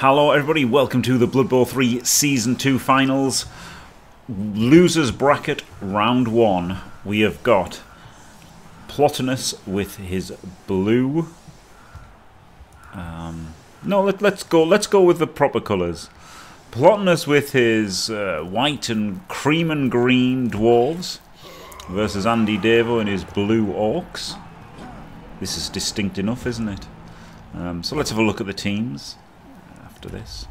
Hello everybody, welcome to the Blood Bowl 3 Season 2 Finals. Losers bracket round 1. We have got Plotinus with his blue. No, let's go with the proper colours. Plotinus with his white and cream and green dwarves versus AndyDavo and his blue orcs. This is distinct enough, isn't it? So let's have a look at the teams. This.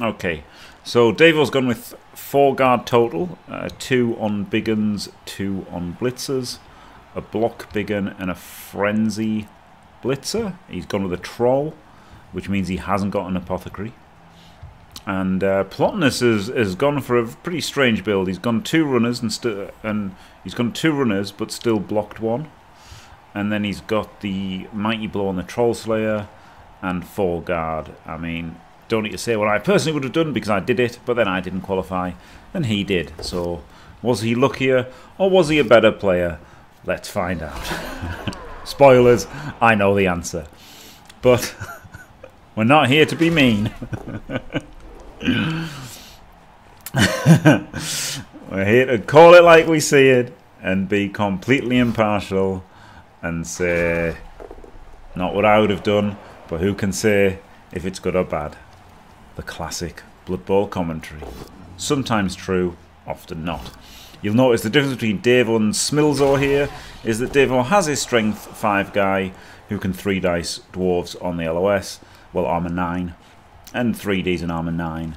Okay, so Davo's gone with 4 guard total, 2 on big uns, 2 on blitzers, a block big un and a frenzy blitzer. He's gone with a troll, which means he hasn't got an apothecary. And Plotinus has gone for a pretty strange build. He's gone 2 runners but still blocked 1. And then he's got the mighty blow on the troll slayer. And 4 guard. I mean, don't need to say what I personally would have done because I did it, but then I didn't qualify, and he did. So, was he luckier or was he a better player? Let's find out. Spoilers, I know the answer. But we're not here to be mean. We're here to call it like we see it and be completely impartial and say, not what I would have done. But who can say if it's good or bad? The classic Blood Bowl commentary. Sometimes true, often not. You'll notice the difference between Davo and Smilzor here is that Davo has his strength 5 guy who can 3-dice dwarves on the LOS, well armor 9, and 3Ds in armor 9,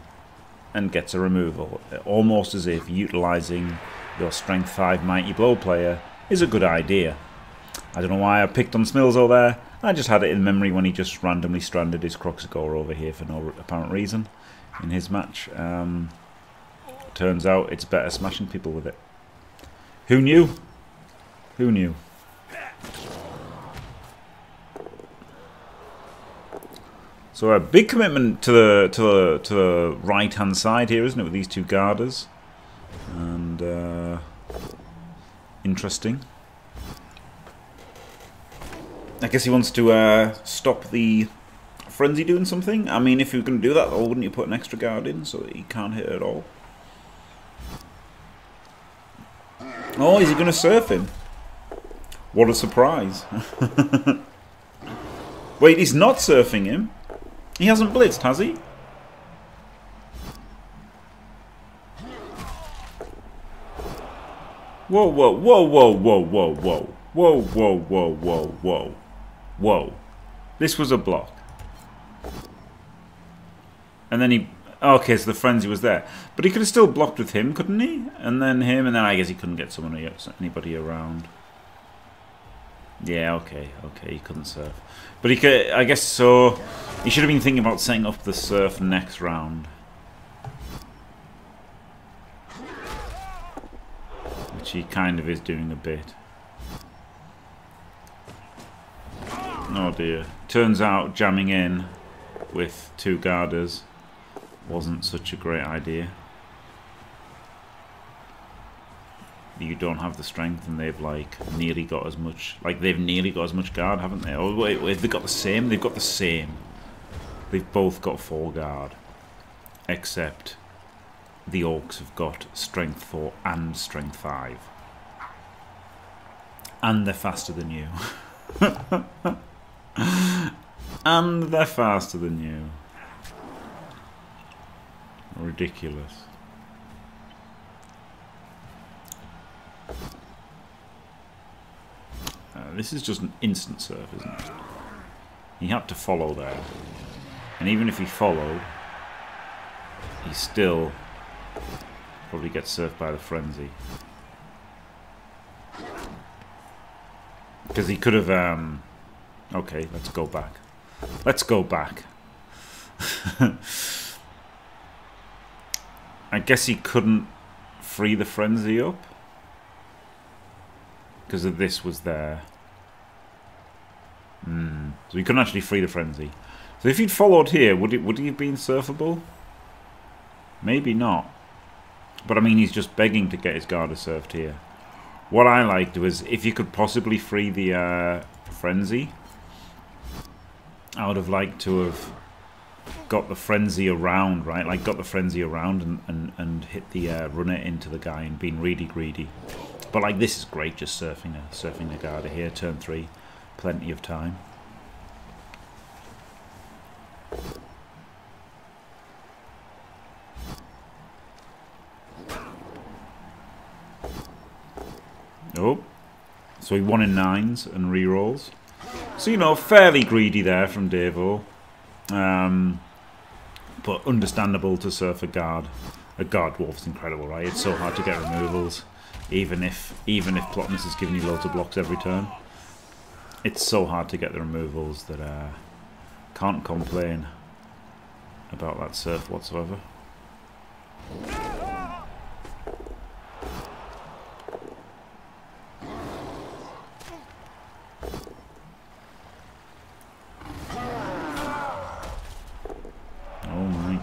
and gets a removal. Almost as if utilising your strength 5 mighty blow player is a good idea. I don't know why I picked on Smilzor there. I just had it in memory when he just randomly stranded his Croxigore over here for no apparent reason in his match. Turns out it's better smashing people with it. Who knew? Who knew? So a big commitment to the right hand side here, isn't it? With these 2 guarders, and interesting. I guess he wants to stop the frenzy doing something. I mean, if you can do that, though, wouldn't you put an extra guard in so that he can't hit at all? Oh, is he going to surf him? What a surprise. Wait, he's not surfing him. He hasn't blitzed, has he? Whoa, whoa, whoa, whoa, whoa, whoa, whoa. Whoa, whoa, whoa, whoa, whoa, whoa. This was a block. And then he... Okay, so the frenzy was there. But he could have still blocked with him, couldn't he? And then him, and then I guess he couldn't get someone else, anybody around. Yeah, okay, okay, he couldn't surf. But he could... I guess so... He should have been thinking about setting up the surf next round. Which he kind of is doing a bit. Oh dear. Turns out jamming in with 2 guarders wasn't such a great idea. You don't have the strength and they've like nearly got as much. Like they've nearly got as much guard, haven't they? Oh wait, wait, they've got the same? They've got the same. They've both got 4 guard. Except the orcs have got strength 4 and strength 5. And they're faster than you. And they're faster than you. Ridiculous. This is just an instant surf, isn't it? He had to follow there. And even if he followed, he still probably gets surfed by the frenzy. Because he could have... okay, let's go back. Let's go back. I guess he couldn't free the frenzy up. Because of this was there. So he couldn't actually free the frenzy. So if he'd followed here, would he have been surfable? Maybe not. But I mean, he's just begging to get his garter surfed here. What I liked was if you could possibly free the frenzy, I would have liked to have got the frenzy around, right? Like got the frenzy around and hit the runner into the guy and been really greedy. But like this is great, just surfing the Garda here, turn 3, plenty of time. Oh, so he won in 9s and re-rolls. So, you know, fairly greedy there from Davo. But understandable to surf a guard. A guard dwarf is incredible, right? It's so hard to get removals, even if Plotinus is giving you loads of blocks every turn. It's so hard to get the removals that can't complain about that surf whatsoever.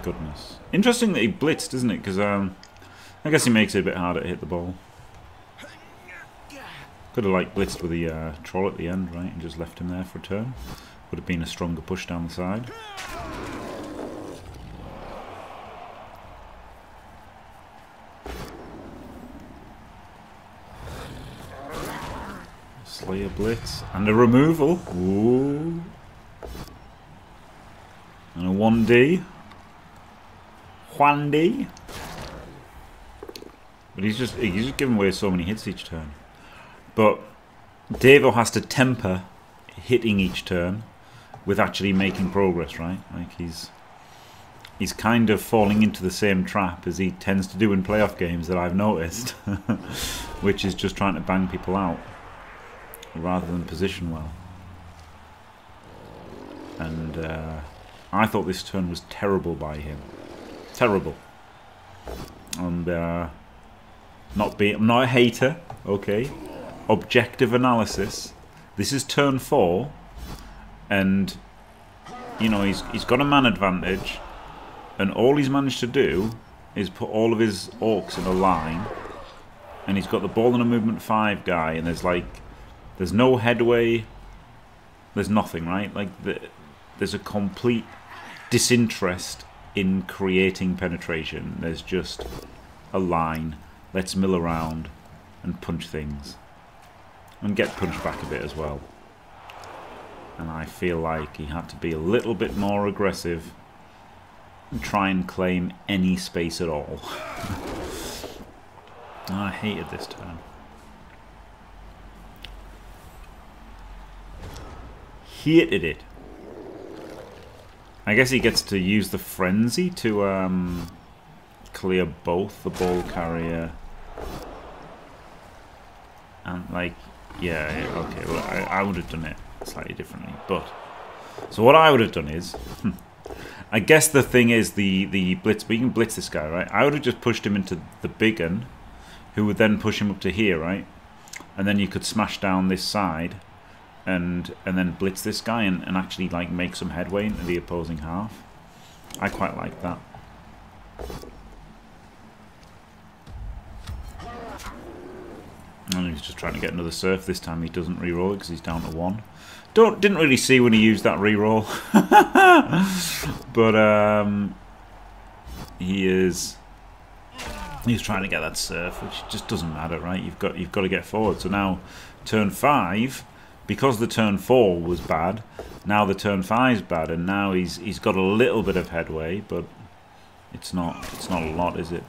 Goodness. Interesting that he blitzed, isn't it? Because I guess he makes it a bit harder to hit the ball. Could have like blitzed with the troll at the end, right? And just left him there for a turn. Would have been a stronger push down the side. Slayer blitz. And a removal. Ooh. And a 1D. Juan D, but he's just giving away so many hits each turn. But Davo has to temper hitting each turn with actually making progress, right? Like he's kind of falling into the same trap as he tends to do in playoff games that I've noticed, which is just trying to bang people out rather than position well. And I thought this turn was terrible by him. Terrible. And I'm not a hater, okay? Objective analysis. This is turn 4, and you know he's got a man advantage, and all he's managed to do is put all of his orcs in a line, and he's got the ball and a movement 5 guy, and there's no headway, there's nothing, right? Like there's a complete disinterest in creating penetration. There's just a line, let's mill around and punch things and get punched back a bit as well. And I feel like he had to be a little bit more aggressive and try and claim any space at all. I hated this turn. Hated it. I guess he gets to use the frenzy to clear both the ball carrier and like, yeah, okay, well I would have done it slightly differently, but so what I would have done is I guess the thing is the blitz, but you can blitz this guy, right? I would have just pushed him into the big un, who would then push him up to here, right? And then you could smash down this side and then blitz this guy and actually like make some headway into the opposing half. I quite like that. And he's just trying to get another surf. This time he doesn't reroll it because he's down to 1. Didn't really see when he used that reroll. But he's trying to get that surf, which just doesn't matter, right? You've got to get forward. So now turn 5. Because the turn 4 was bad, now the turn 5 is bad, and now he's got a little bit of headway, but it's not a lot, is it?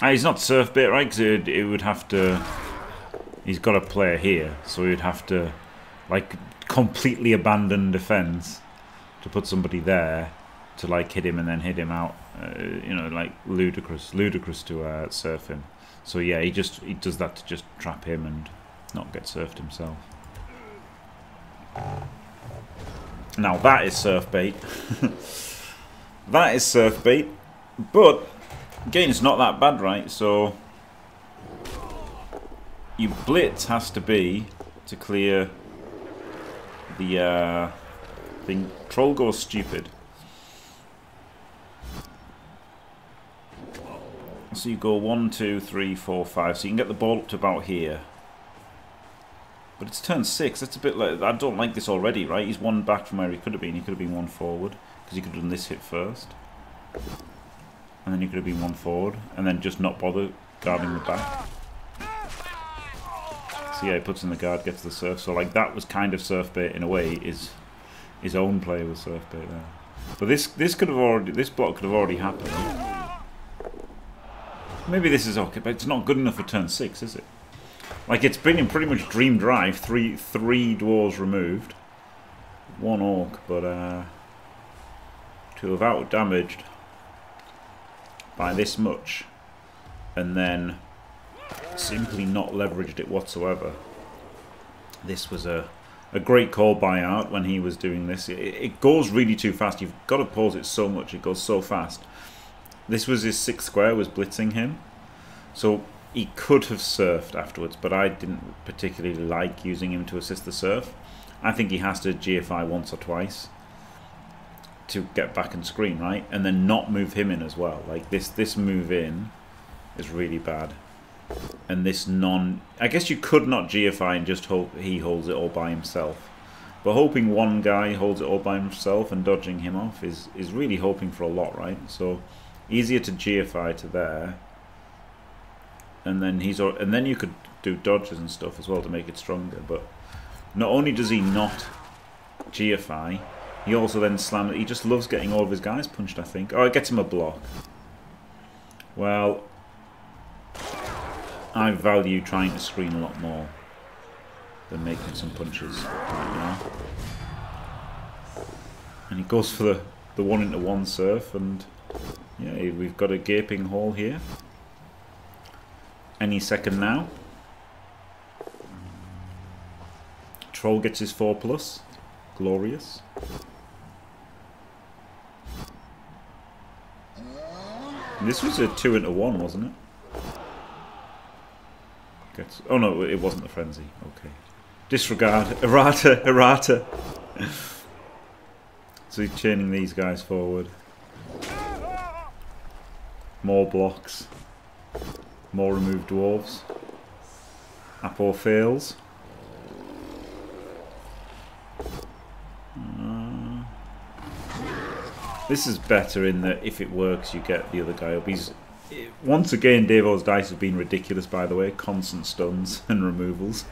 He's not surf bit, right? Because it would have to. He's got a player here, so he'd have to like completely abandon defense to put somebody there to like hit him and then hit him out, you know, like ludicrous to surf him. So yeah, he does that to just trap him and not get surfed himself. Now that is surf bait. That is surf bait, but again, it's not that bad, right? So your blitz has to be to clear the thing. Troll goes stupid. So you go 1, 2, 3, 4, 5. So you can get the ball up to about here. But it's turn 6. That's a bit like... I don't like this already, right? He's one back from where he could have been. He could have been one forward. Because he could have done this hit first. And then he could have been one forward. And then just not bother guarding the back. So yeah, he puts in the guard, gets the surf. So like that was kind of surf bait in a way. Is his own play was surf bait there. But this could have already... This block could have already happened. Maybe this is okay, but it's not good enough for turn 6, is it? Like, it's been in pretty much Dream Drive, three dwarves removed. One orc, but to have out-damaged by this much, and then simply not leveraged it whatsoever. This was a great call by Art when he was doing this. It goes really too fast. You've got to pause it so much. It goes so fast. This was his 6th square, was blitzing him. So he could have surfed afterwards, but I didn't particularly like using him to assist the surf. I think he has to GFI once or twice to get back and screen, right? And then not move him in as well. Like, this move in is really bad. And this non... I guess you could not GFI and just hope he holds it all by himself. But hoping one guy holds it all by himself and dodging him off is really hoping for a lot, right? So... easier to GFI to there, and then you could do dodges and stuff as well to make it stronger. But not only does he not GFI, he also then slams. He just loves getting all of his guys punched, I think. Oh, it gets him a block. Well, I value trying to screen a lot more than making some punches, right now. And he goes for the 1-into-1 surf and. Yeah, we've got a gaping hole here. Any second now. Troll gets his 4+. Glorious. And this was a 2-into-1, wasn't it? Gets, oh no, it wasn't the frenzy. Okay. Disregard. Errata, errata. So he's chaining these guys forward. More blocks. More removed dwarves. Apo fails. This is better in that if it works you get the other guy up. Once again, Davo's dice have been ridiculous, by the way. Constant stuns and removals.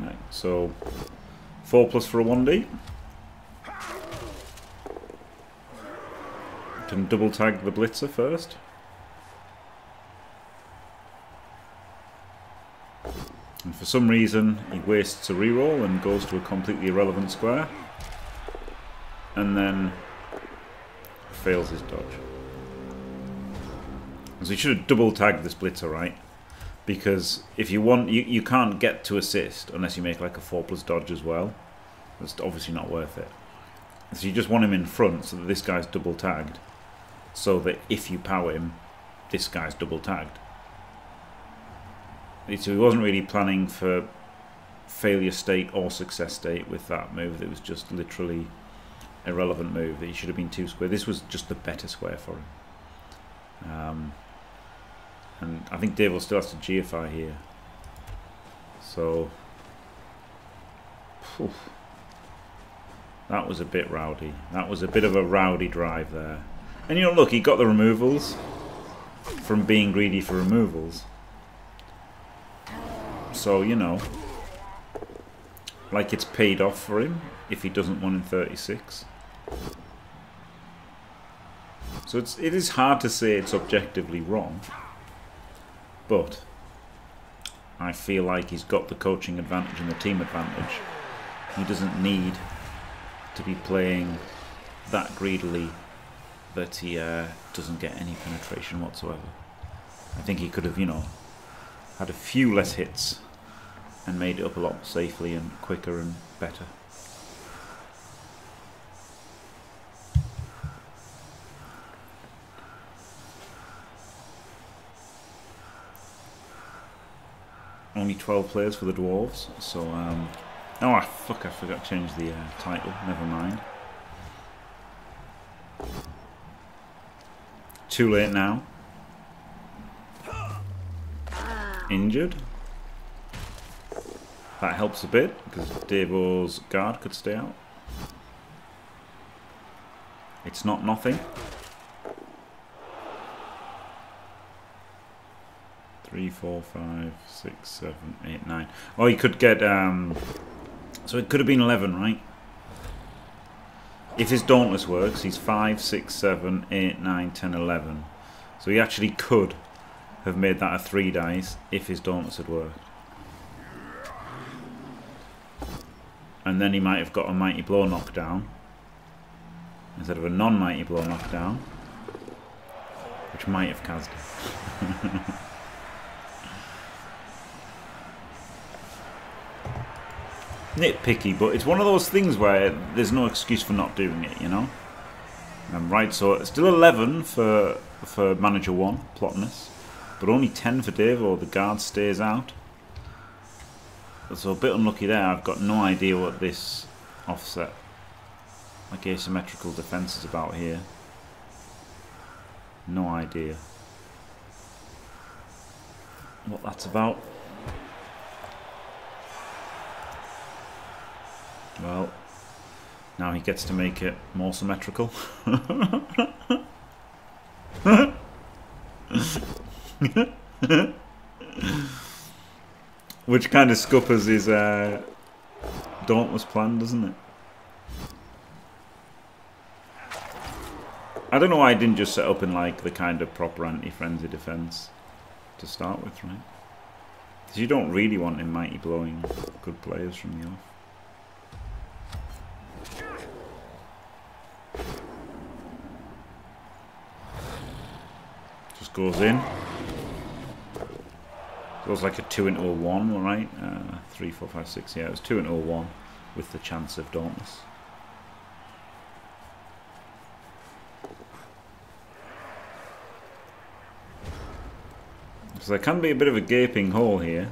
Right, so... 4+ for a 1D. Can double tag the blitzer first. And for some reason he wastes a reroll and goes to a completely irrelevant square. And then fails his dodge. So he should have double tagged this blitzer, right? Because if you want, you can't get to assist unless you make like a 4+ dodge as well. That's obviously not worth it. So you just want him in front so that this guy's double tagged. So that if you power him, this guy's double tagged. So he wasn't really planning for failure state or success state with that move. That was just literally irrelevant move. He should have been 2 square. This was just the better square for him. And I think Davo still has to GFI here. So... phew, that was a bit rowdy. That was a bit of a rowdy drive there. And you know, look, he got the removals from being greedy for removals. So, you know, like it's paid off for him if he doesn't win in 36. So it is hard to say it's objectively wrong. But I feel like he's got the coaching advantage and the team advantage. He doesn't need to be playing that greedily that he doesn't get any penetration whatsoever. I think he could have, you know, had a few less hits and made it up a lot safely and quicker and better. Only 12 players for the dwarves, so Oh, fuck, I forgot to change the title. Never mind. Too late now. Injured. That helps a bit, because Davo's guard could stay out. It's not nothing. 3, 4, 5, 6, 7, 8, 9. Oh, you could get, so it could have been 11, right? If his Dauntless works, he's 5, 6, 7, 8, 9, 10, 11. So he actually could have made that a 3 dice if his Dauntless had worked. And then he might have got a Mighty Blow knockdown instead of a non-Mighty Blow knockdown, which might have caused it. Nitpicky, but it's one of those things where there's no excuse for not doing it, you know? Right, so it's still 11 for Manager 1, Plotinus, but only 10 for Dave, or the guard stays out. So a bit unlucky there. I've got no idea what this offset, like asymmetrical defense, is about here. No idea what that's about. Well, now he gets to make it more symmetrical. Which kind of scuppers his Dauntless plan, doesn't it? I don't know why I didn't just set up in like the kind of proper anti-frenzy defense to start with, right? Because you don't really want him mighty blowing good players from the off. Goes in. So it was like a 2 into a 1, all right? 3, 4, 5, 6. Yeah, it was 2 into a 1 with the chance of Dauntless. So there can be a bit of a gaping hole here,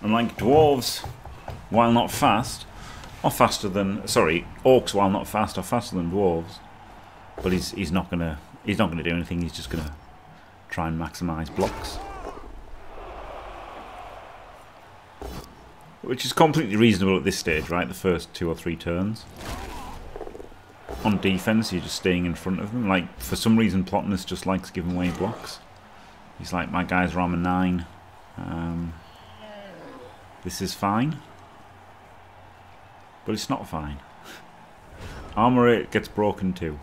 and like dwarves, while not fast, or faster than orcs, while not fast, or faster than dwarves. But he's not gonna do anything. He's just gonna try and maximise blocks, which is completely reasonable at this stage, right? The first 2 or 3 turns. On defence, you're just staying in front of them. Like, for some reason, Plotinus just likes giving away blocks. He's like, my guys are on a 9. This is fine, but it's not fine. Armour 8 gets broken too.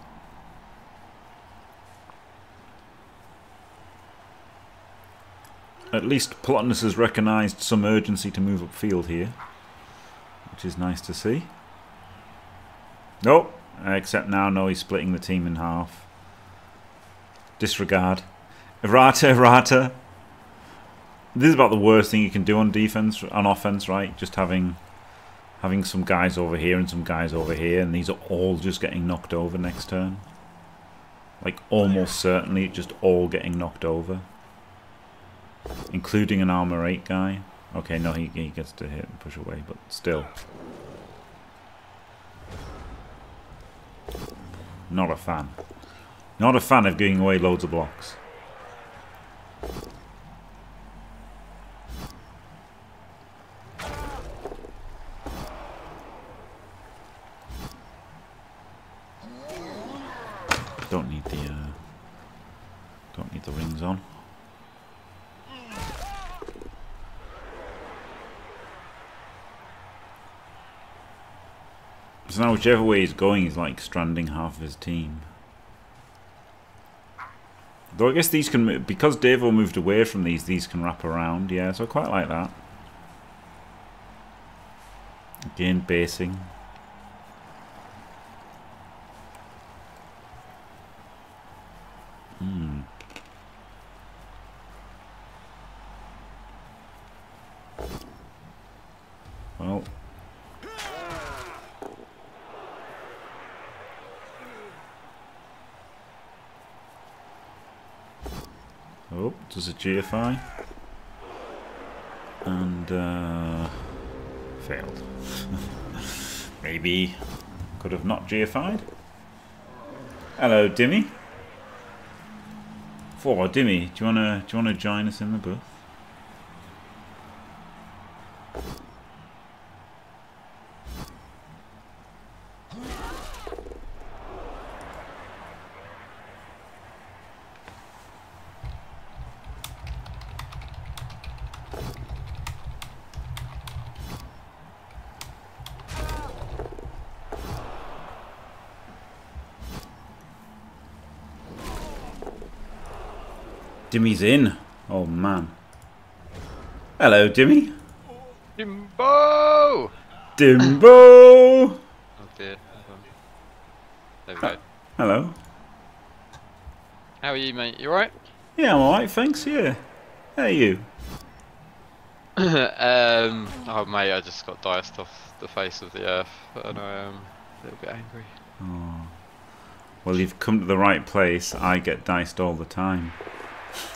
At least Plotinus has recognised some urgency to move upfield here, which is nice to see. Nope, except now, no, he's splitting the team in half. Disregard. Errata, errata. This is about the worst thing you can do on defense, on offense, right? Just having some guys over here and some guys over here, and these are all just getting knocked over next turn. Like, almost certainly, just all getting knocked over. Including an armor 8 guy. Okay, no, he gets to hit and push away, but still. Not a fan. Not a fan of giving away loads of blocks. Don't need the rings on. So now whichever way he's going, he's like stranding half of his team. Though I guess these can, because Davo moved away from these can wrap around. Yeah, so I quite like that. Again, basing. Well. Oh, does a GFI. And Failed. Maybe could have not GFI'd. Hello, Dimmy. For Dimmy, do you wanna join us in the booth? Dimmy's in. Oh man. Hello, Dimmy. Dimbo! Dimbo! Oh dear. There we go. Hello. How are you, mate? You alright? Yeah, I'm alright, thanks. Yeah. How are you? Oh mate, I just got diced off the face of the earth and I am a little bit angry. Oh. Well, you've come to the right place. I get diced all the time.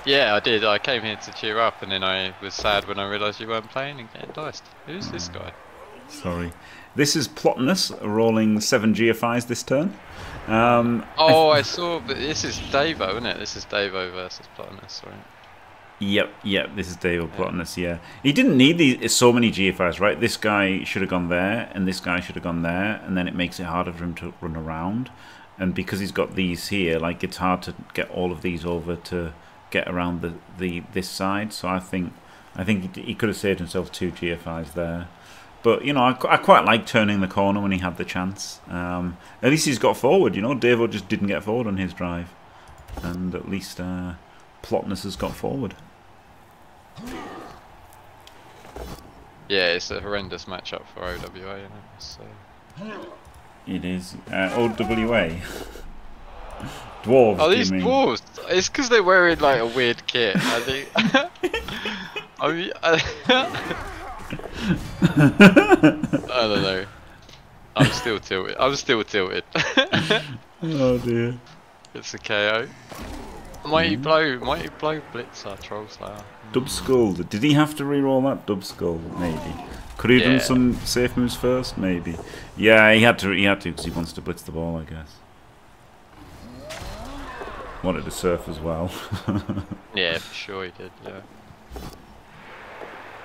Yeah, I did. I came here to cheer up, and then I was sad when I realised you weren't playing and getting diced. Who's this guy? Sorry. This is Plotinus, rolling 7 GFIs this turn. I saw, but this is Davo, isn't it? This is Davo versus Plotinus, right? Yep, this is Davo Plotinus, yeah. He didn't need so many GFIs, right? This guy should have gone there, and this guy should have gone there, and then it makes it harder for him to run around. And because he's got these here, like, it's hard to get all of these over to get around this side, so I think he could have saved himself 2 GFIs there, but you know, I quite like turning the corner when he had the chance. At least he's got forward, you know. Davo just didn't get forward on his drive, and at least Plotinus has got forward. Yeah, it's a horrendous matchup for OWA, you know. So. It is OWA. Dwarves. Oh, these dwarves! It's because they're wearing like a weird kit. I think. I mean, I don't know. I'm still tilted. Oh dear. It's a KO. Mighty blow, Blitzer, Troll Slayer. Dub Skull. Did he have to reroll that Dub Skull? Maybe. Could he have done some safe moves first? Maybe. Yeah, he had to because he wants to blitz the ball, I guess. Wanted to surf as well. Yeah, for sure he did, yeah.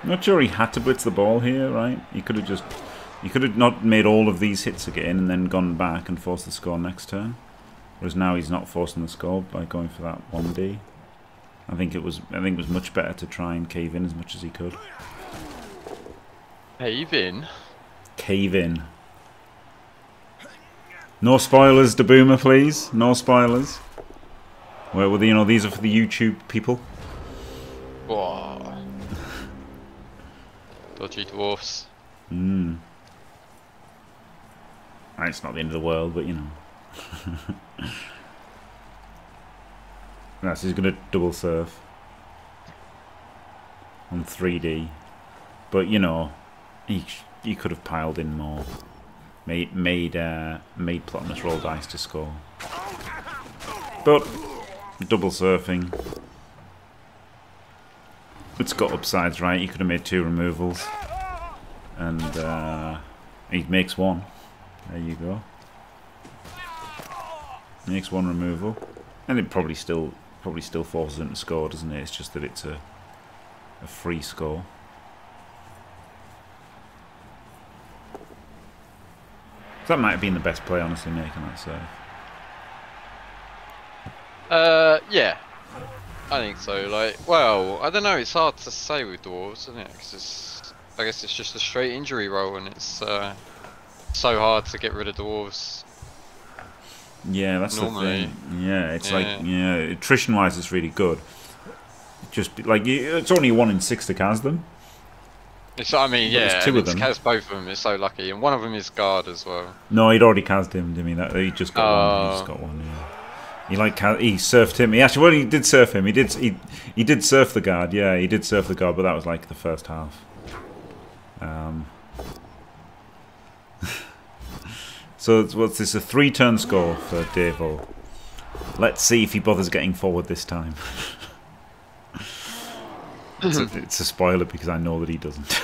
Not sure he had to blitz the ball here, right? He could have not made all of these hits again and then gone back and forced the score next turn. Whereas now he's not forcing the score by going for that 1D. I think it was much better to try and cave in as much as he could. Cave in? Cave in. No spoilers, Daboomer, please. No spoilers. Well, you know, these are for the YouTube people. Wow. Dodgy dwarfs. Mm. It's not the end of the world, but you know. Right, so he's going to double surf. On 3D. But, you know, he could have piled in more. Made Plotinus roll dice to score. But... double surfing. It's got upsides, right? He could have made 2 removals. And he makes 1. There you go. Makes 1 removal. And it probably still forces him to score, doesn't it? It's just that it's a free score. So that might have been the best play, honestly, making that save. Yeah, I think so. Like, well, I don't know. It's hard to say with dwarves, isn't it? Because I guess it's just a straight injury roll, and it's so hard to get rid of dwarves. Yeah, that's normally. The thing. Yeah, it's like, yeah, attrition-wise, it's really good. Just like it's only 1 in 6 to cast them. It's, I mean, yeah, it's 2 of them. Cast both of them. It's so lucky, and 1 of them is guard as well. No, he'd already cast him. I mean, he just got one. He just got one. Yeah. He surfed him. He actually, well, he did surf him. He did surf the guard. Yeah, he did surf the guard, but that was like the first half. So what's this? A 3-turn score for Davo. Let's see if he bothers getting forward this time. It's a spoiler because I know that he doesn't.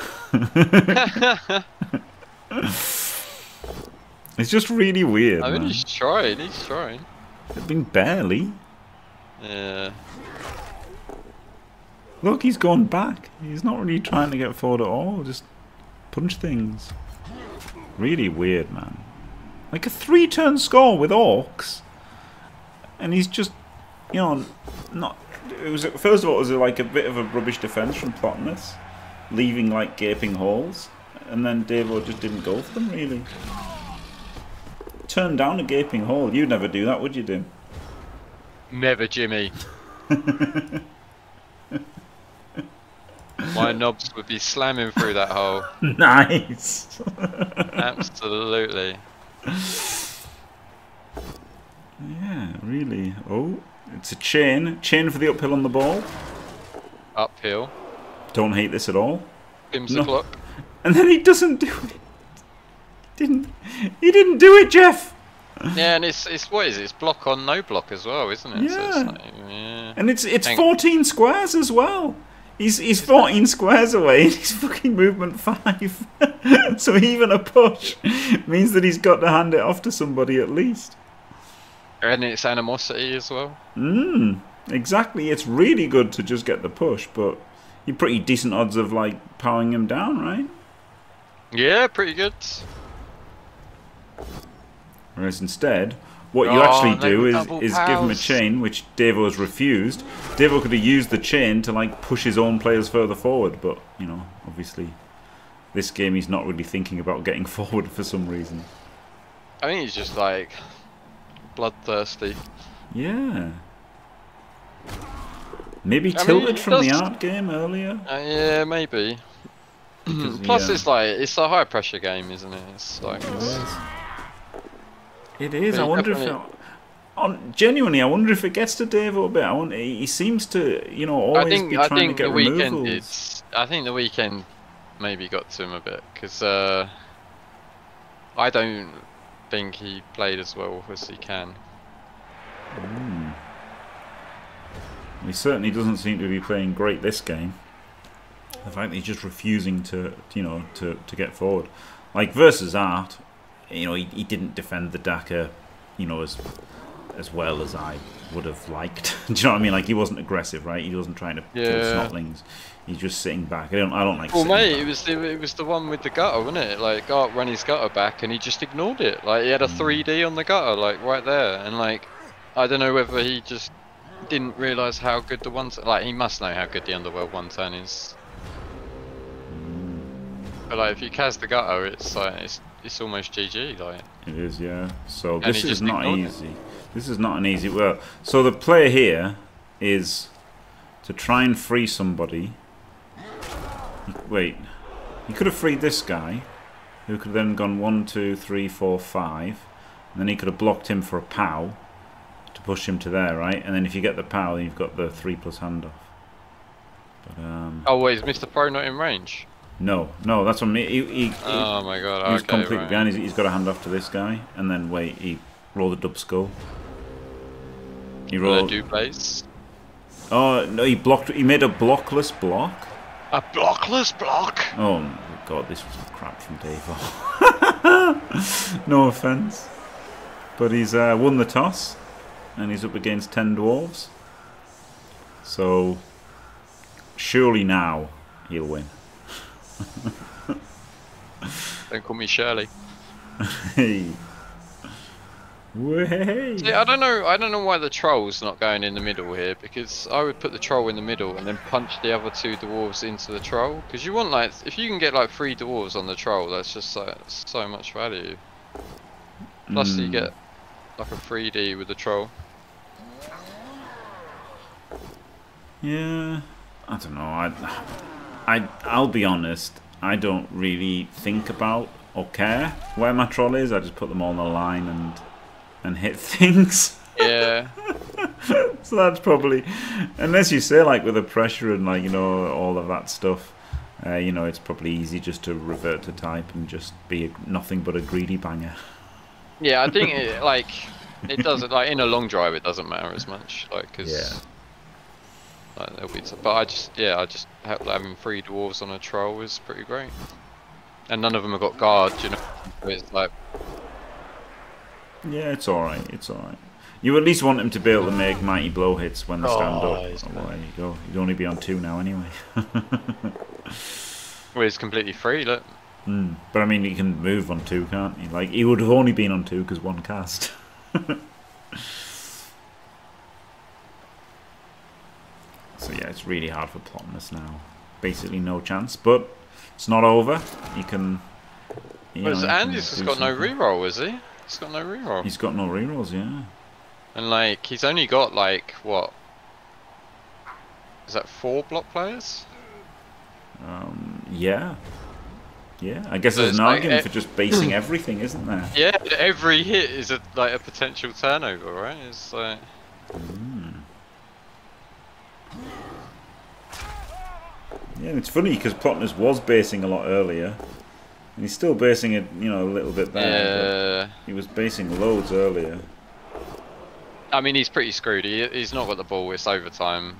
It's just really weird. I mean, man. He's trying. I mean, barely. Yeah. Look, he's gone back. He's not really trying to get forward at all. Just punch things. Really weird, man. Like a 3-turn score with orcs, and he's just, you know, not. It was first of all, it was like a bit of a rubbish defense from Plotinus, leaving like gaping holes, and then Davo just didn't go for them really. Turn down a gaping hole. You'd never do that, would you, Dim? Never, Jimmy. My knobs would be slamming through that hole. Nice. Absolutely. Yeah, really. Oh, it's a chain. Chain for the uphill on the ball. Uphill. Don't hate this at all. Pim's the clock. And then he doesn't do it. He didn't do it, Jeff. Yeah, and it's what is it? It's block on no block as well, isn't it? Yeah. So it's like, yeah. And it's 14 squares as well. He's 14 squares away and he's fucking movement 5. So even a push means that he's got to hand it off to somebody at least. And it's animosity as well. Mm, exactly. It's really good to just get the push, but you're pretty decent odds of like powering him down, right? Yeah, pretty good. Whereas instead, what you actually do is give him a chain, which Davo has refused. Davo could have used the chain to like push his own players further forward, but you know, obviously, this game he's not really thinking about getting forward for some reason. I think he's just like bloodthirsty. Yeah. Maybe tilted from the art game earlier. Yeah, maybe. Plus, it's like it's a high pressure game, isn't it? It's like. It is. I wonder if it, genuinely, I wonder if it gets to Davo a bit. He seems to, you know, always be trying to get removals. I think the weekend maybe got to him a bit because I don't think he played as well as he can. Mm. He certainly doesn't seem to be playing great this game. The fact that he's just refusing to, you know, to get forward, like versus Art. You know, he didn't defend the Daka, you know, as well as I would have liked. Do you know what I mean? Like, he wasn't aggressive, right? He wasn't trying to kill snotlings. He's just sitting back. I don't like. Well, mate, back. it was the one with the gutter, wasn't it? Like, Art ran his gutter back, and he just ignored it. Like, he had a 3D on the gutter, like right there, and like, I don't know whether he just didn't realise how good the one. Like, he must know how good the Underworld one turn is. But like, if you cast the gutter, it's like it's almost GG, like. It is, yeah. So this is not easy. This is not an easy work. So the play here is to try and free somebody. Wait, he could have freed this guy, who could have then gone 1, 2, 3, 4, 5, and then he could have blocked him for a pow to push him to there, right? And then if you get the pow, then you've got the 3+ handoff. But, oh wait, is Mr. Pro not in range? No, that's what I mean. Oh my god, okay, he's completely right. Behind. He's got a hand off to this guy, and then wait, he rolled a dub skull. He rolled. Do place. Oh no, he blocked. He made a blockless block. A blockless block. Oh my god, this was crap from Davo. No offense, but he's won the toss, and he's up against 10 dwarves. So surely now he'll win. Don't call me Shirley. Hey. Way. Yeah, I don't know why the troll's not going in the middle here, because I would put the troll in the middle and then punch the other 2 dwarves into the troll. Because you want, like, if you can get like 3 dwarves on the troll, that's just like so much value. Plus you get like a 3D with the troll. Yeah, I don't know. I'll be honest, I don't really think about or care where my troll is. I just put them all on the line and hit things. Yeah. So that's probably, unless you say like with the pressure and like, you know, all of that stuff, you know, it's probably easy just to revert to type and just be nothing but a greedy banger. Yeah, I think it, like, it doesn't, like in a long drive it doesn't matter as much, like, cause Like, there'll be but I just having three dwarves on a troll is pretty great. And none of them have got guard, you know. It's like, yeah, it's alright, it's alright. You at least want them to be able to make mighty blow hits when they stand up. Well, there you go. You'd only be on 2 now anyway. Well, it's completely free, look. Mm. But I mean, he can move on 2, can't he? Like, he would have only been on 2 because 1 cast. So yeah, it's really hard for Plotinus now. Basically no chance, but it's not over. He can... Andy's has got no reroll, is he? He's got no reroll. He's got no rerolls, yeah. And like, he's only got like, what? Is that 4 block players? Yeah. Yeah, I guess so there's an like argument for just basing everything, isn't there? Yeah, every hit is a, like a potential turnover, right? It's like... Yeah, it's funny because Plotinus was basing a lot earlier. And he's still basing it, you know, a little bit better. Yeah. He was basing loads earlier. I mean, he's pretty screwed. He's not got the ball, it's overtime.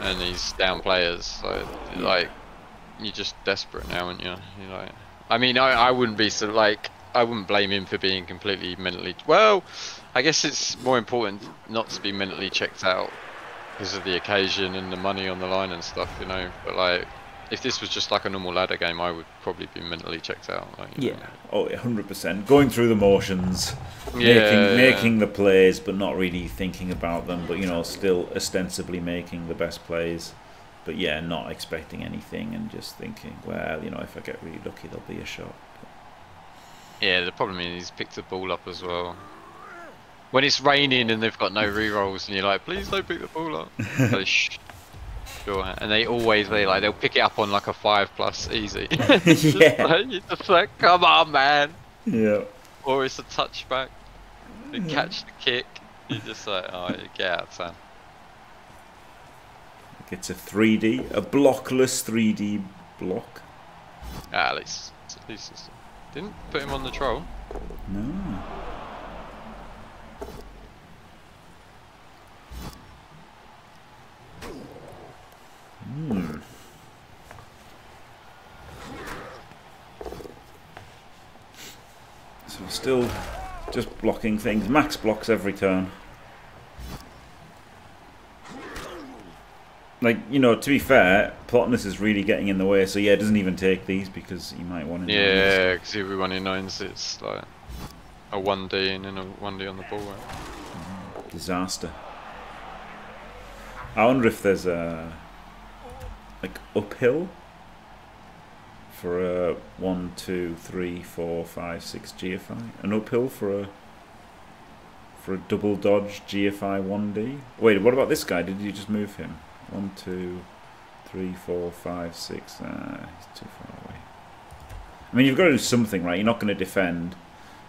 And he's down players, so like... You're just desperate now, aren't you? You're like, I mean, I wouldn't be so like, I wouldn't blame him for being completely mentally. Well, I guess it's more important not to be mentally checked out because of the occasion and the money on the line and stuff, you know. But like, if this was just like a normal ladder game, I would probably be mentally checked out. Like, yeah, know. Oh, 100%. Going through the motions, yeah, making the plays, but not really thinking about them. But you know, still ostensibly making the best plays. But yeah, not expecting anything and just thinking, well, you know, if I get really lucky, there'll be a shot. Yeah, the problem is he's picked the ball up as well. When it's raining and they've got no rerolls, and you're like, please don't pick the ball up. So, sure, and they always they'll pick it up on like a 5+ easy. Yeah. You're just like, come on, man. Yeah. Or it's a touchback. They catch the kick. You're just like, oh, get out, son. It's a 3D, a blockless 3D block. Ah, at least it's, didn't put him on the troll. No. Hmm. So still just blocking things. Max blocks every turn. Like, you know, to be fair, Plotinus is really getting in the way, so yeah, doesn't even take these because he might want in nines. Yeah, because if we want in nines, it's like a 1D and then a 1D on the ball, right? Oh, disaster. I wonder if there's a, like, uphill for a 1, 2, 3, 4, 5, 6 GFI. An uphill for a... double dodge GFI 1D. Wait, what about this guy? Did you just move him? 1, 2, 3, 4, 5, 6. He's too far away. I mean, you've got to do something, right? You're not going to defend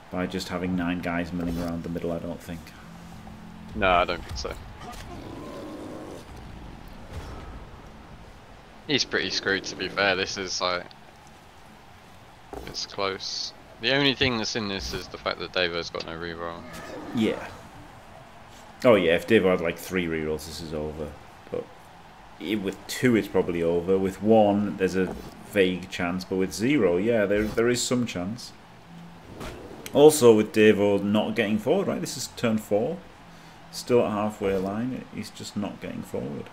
by just having 9 guys milling around the middle, I don't think. No, I don't think so. He's pretty screwed, to be fair. This is like... It's close. The only thing that's in this is the fact that Davo's got no reroll. Yeah. Oh yeah, if Davo had like 3 rerolls, this is over. With 2 it's probably over. With 1 there's a vague chance, but with 0, yeah, there is some chance. Also with Davo not getting forward, right? This is turn 4. Still at halfway line, he's just not getting forward.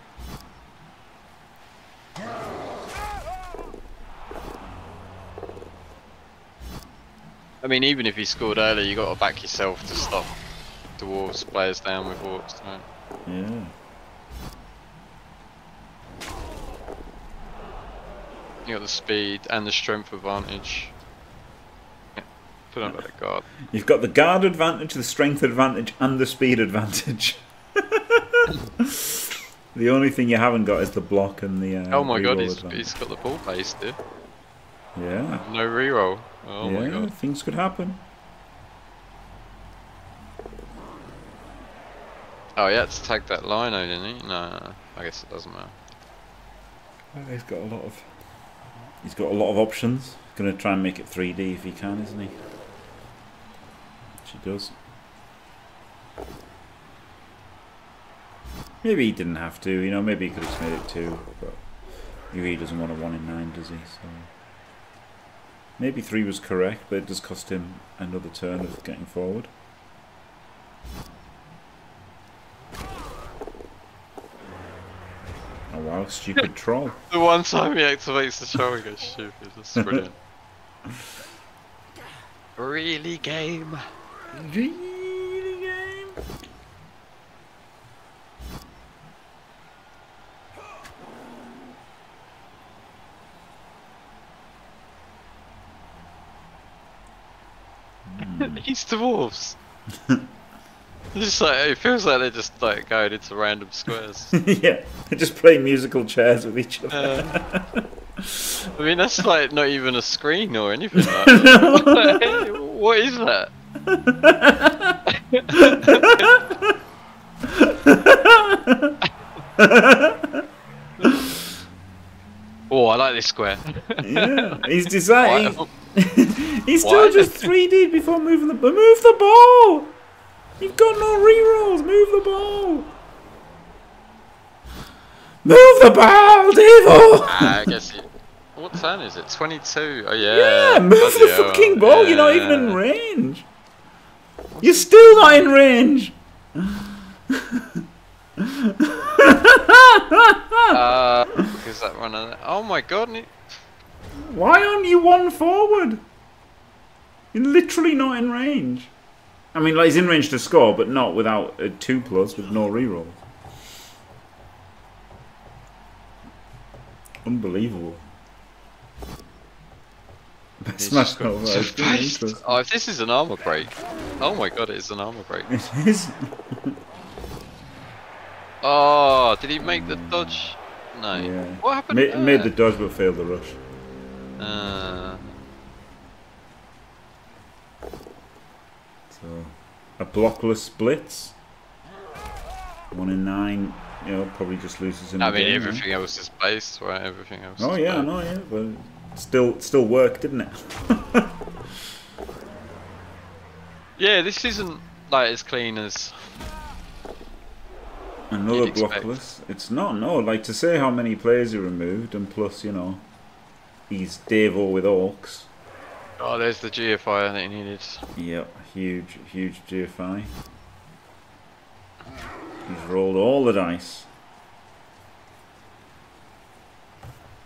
I mean, even if he scored early, you got to back yourself to stop dwarves players down with orcs, right? Yeah. You got the speed and the strength advantage. Yeah, put on the guard. You've got the guard advantage, the strength advantage, and the speed advantage. The only thing you haven't got is the block and the. Oh my god, he's got the ball base, dude. Yeah. No reroll. Oh yeah, my god. Things could happen. Oh, he had to tag that lino, didn't he? No, I guess it doesn't matter. He's got a lot of. He's got a lot of options. Gonna try and make it 3D if he can, isn't he? Which he does. Maybe he didn't have to, you know, maybe he could have just made it 2, but he really doesn't want a 1 in 9, does he? So maybe 3 was correct, but it does cost him another turn of getting forward. Oh wow, stupid troll. The one time he activates the troll, he goes stupid, that's brilliant. Really game. Really game. These dwarves. Just like, it feels like they're just like going into random squares. Yeah, they just play musical chairs with each other. I mean, that's like not even a screen or anything like that. No. What is that? Oh, I like this square. Yeah, he's deciding. He's still just 3D before moving the ball. Move the ball! You've got no rerolls. Move the ball. Move the ball, Devo! I guess. What turn is it? 22. Oh yeah. Yeah, move the fucking ball. Yeah. You're not even in range. You're still not in range. Because that one. Oh my god. Why aren't you one forward? You're literally not in range. I mean, like, he's in range to score, but not without a 2+ with no reroll. Unbelievable. Smash over. Oh, if this is an armor break. Oh my god, it is an armor break. It is. Oh, did he make the dodge? No. Yeah. What happened? Made the dodge but failed the rush. So, a blockless blitz. 1 in 9. You know, probably just loses in. I mean, game, everything else is based, right? Everything else. Oh yeah, no, yeah, but still worked, didn't it? Yeah, this isn't like as clean as. Another blockless. It's not. No, like to say how many players he removed, and plus, you know, he's Davo with orcs. Oh, there's the GFI I think he needed. Yep, huge GFI. He's rolled all the dice.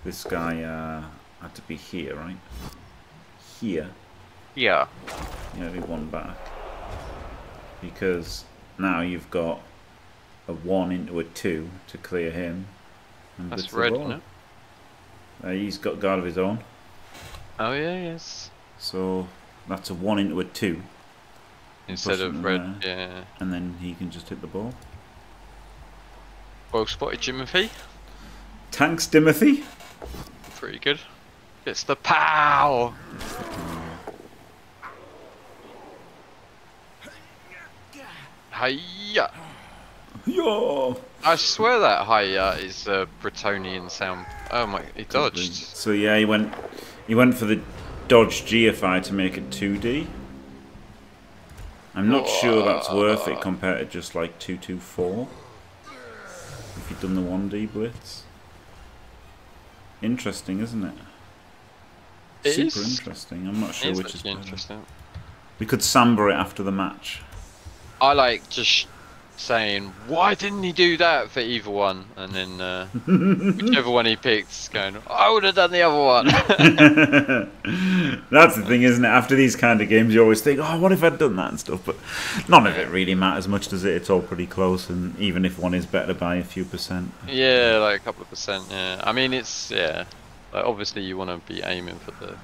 This guy had to be here, right? Here. Yeah. Yeah, be 1 back. Because now you've got a 1 into a 2 to clear him. And that's red, isn't it? He's got guard of his own. Oh yeah, yes. So that's a 1 into a 2. Instead of red, yeah. And then he can just hit the ball. Well spotted, Jimothy. Tanks, Dimothy. Pretty good. It's the pow! It's the pow. Hiya! Yo! I swear that hiya is a Bretonian sound. Oh my, he dodged. So yeah, he went for the dodge GFI to make it 2D. I'm not sure that's worth it compared to just like 224. If you've done the 1D blitz. Interesting, isn't it? Super interesting. I'm not sure which is better. We could samba it after the match. I like just saying, why didn't he do that for either one? And then whichever one he picked, going, I would have done the other one. That's the thing, isn't it? After these kind of games, you always think, oh, what if I'd done that and stuff? But none of it really matters much, does it? It's all pretty close, and even if one is better by a few %. Yeah, like a couple of %, yeah. I mean, it's, yeah. Like, obviously, you want to be aiming for the...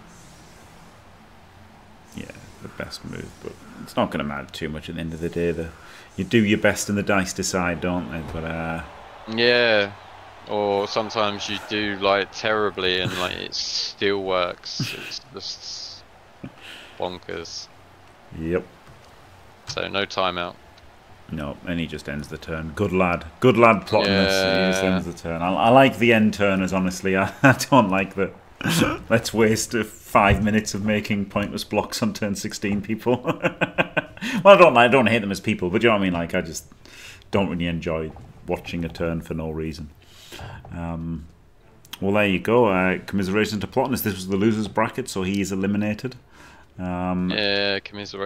Yeah, the best move, but it's not going to matter too much at the end of the day, though. You do your best and the dice decide, don't they? But yeah, or sometimes you do like terribly and like it still works. It's just bonkers. Yep. So no timeout. No, and he just ends the turn. Good lad, Plotinus. Yeah. He just ends the turn. I like the end turners, honestly. I don't like the let's waste 5 minutes of making pointless blocks on turn 16, people. Well, I don't hate them as people, but you know what I mean? Like, I just don't really enjoy watching a turn for no reason. Well, there you go. Commiserations to Plotinus. This was the loser's bracket, so he is eliminated. Yeah,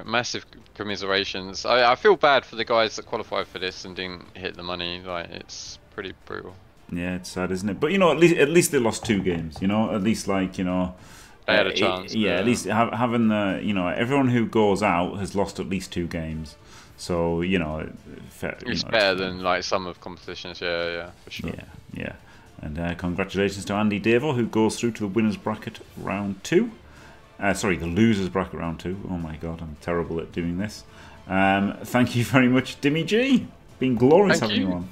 massive commiserations. I feel bad for the guys that qualified for this and didn't hit the money. Like, it's pretty brutal. Yeah, it's sad, isn't it? But, you know, at least they lost 2 games, you know? At least, like, you know... They had a chance. Yeah, at least having the... You know, everyone who goes out has lost at least 2 games. So, you know... It's better than, like, some of competitions. Yeah, yeah, for sure. Yeah, yeah. And congratulations to AndyDavo, who goes through to the winner's bracket round 2. Sorry, the loser's bracket round 2. Oh my god, I'm terrible at doing this. Thank you very much, Dimmy G. Been glorious having you on.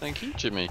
Thank you, Jimmy.